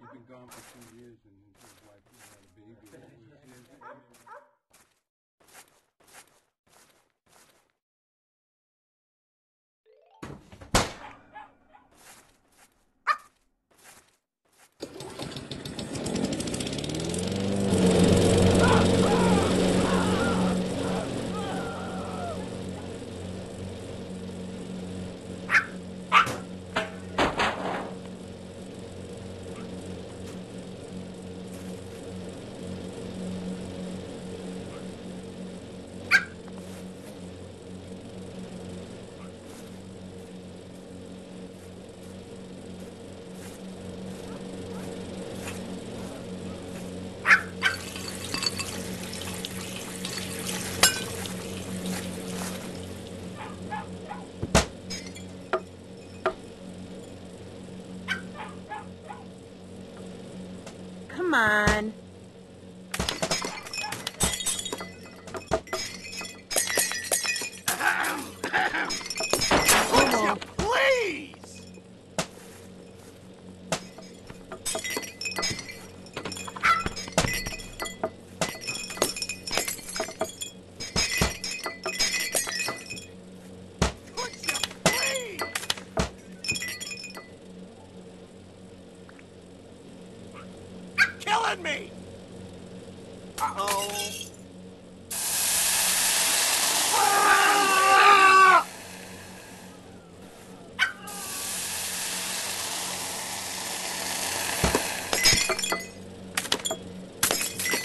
You've been gone for 2 years and it feels like you had a baby. Come on. Me. Uh-oh.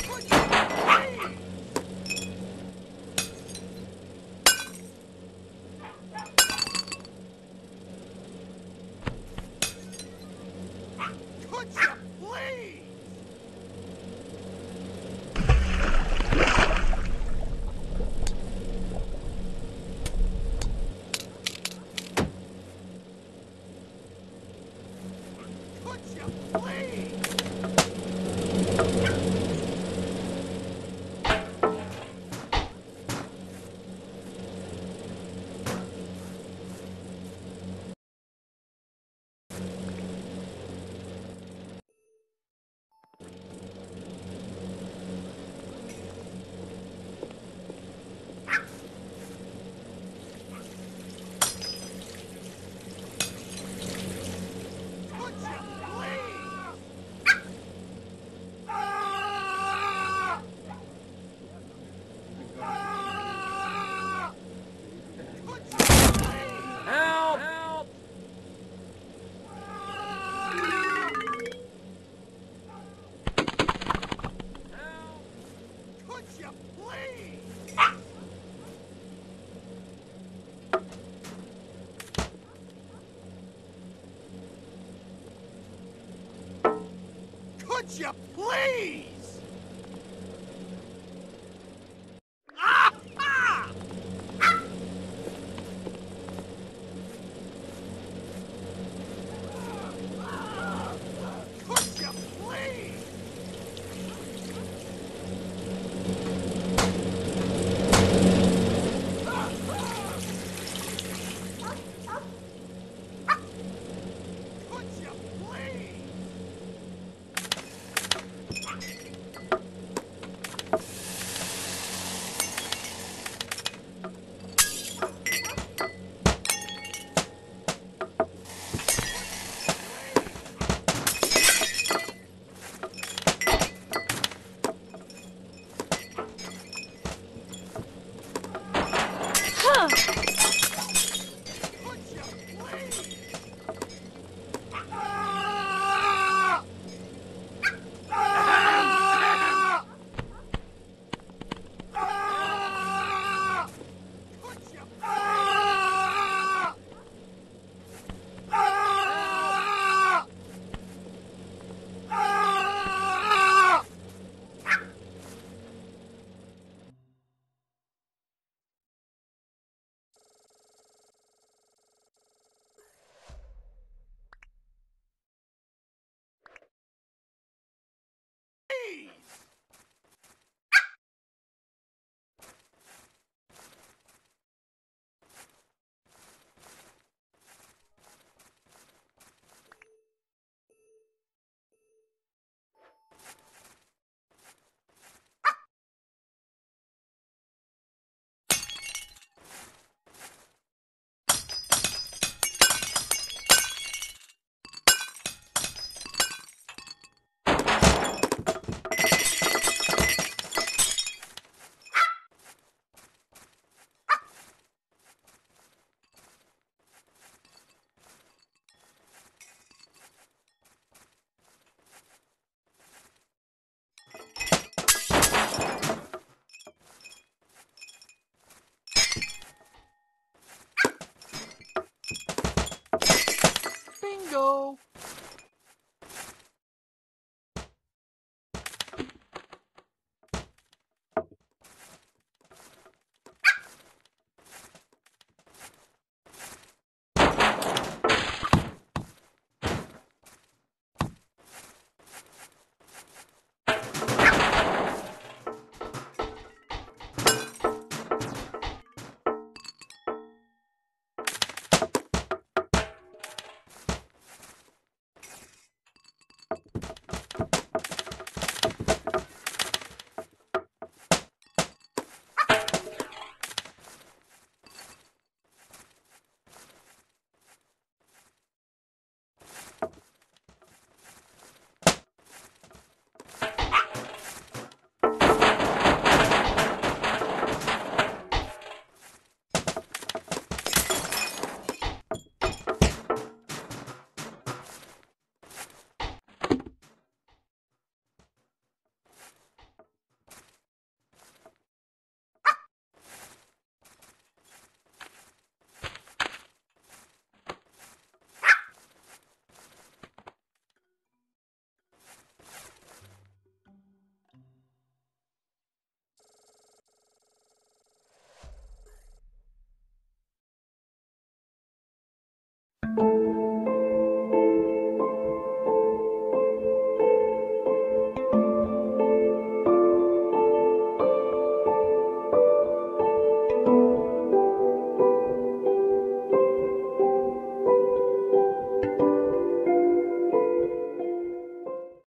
Put your please. you please! Could you please! You